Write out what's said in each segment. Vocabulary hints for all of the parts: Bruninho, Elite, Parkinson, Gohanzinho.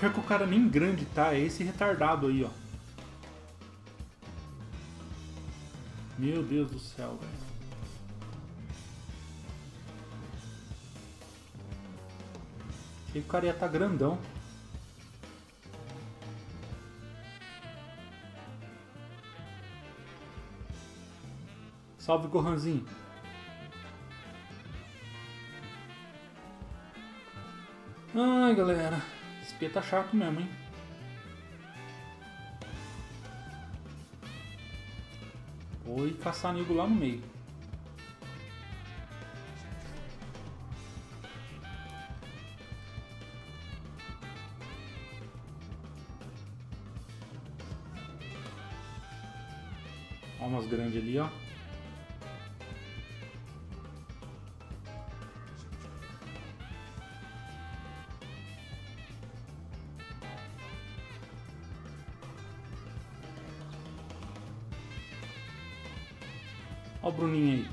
Já que o cara nem grande tá, é esse retardado aí, ó. Meu Deus do céu, velho. Achei que o cara ia tá grandão. Salve, Gohanzinho. Ai, galera. Esse P tá chato mesmo, hein? Vou ir caçar nego lá no meio. Ó, umas grandes ali, ó. Olha o Bruninho aí.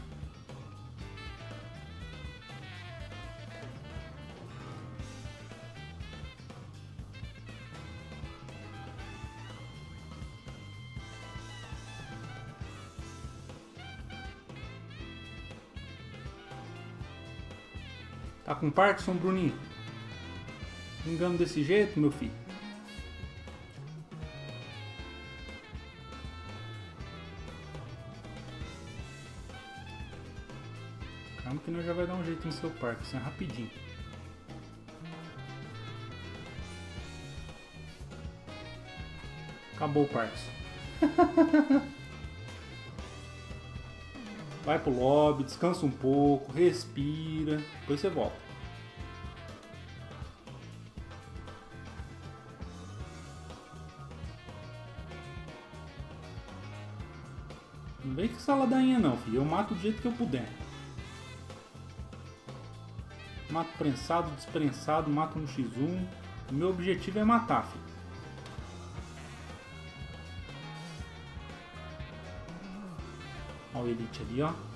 Tá com Parkinson, Bruninho? Engano desse jeito, meu filho. Calma que nós já vai dar um jeito no seu Parkinson, rapidinho. Acabou o Parkinson. Vai pro lobby, descansa um pouco, respira, depois você volta. Não vem com essa ladainha não, filho. Eu mato do jeito que eu puder. Mato prensado, desprensado, mato no X1. O meu objetivo é matar, filho. Olha o Elite ali, ó.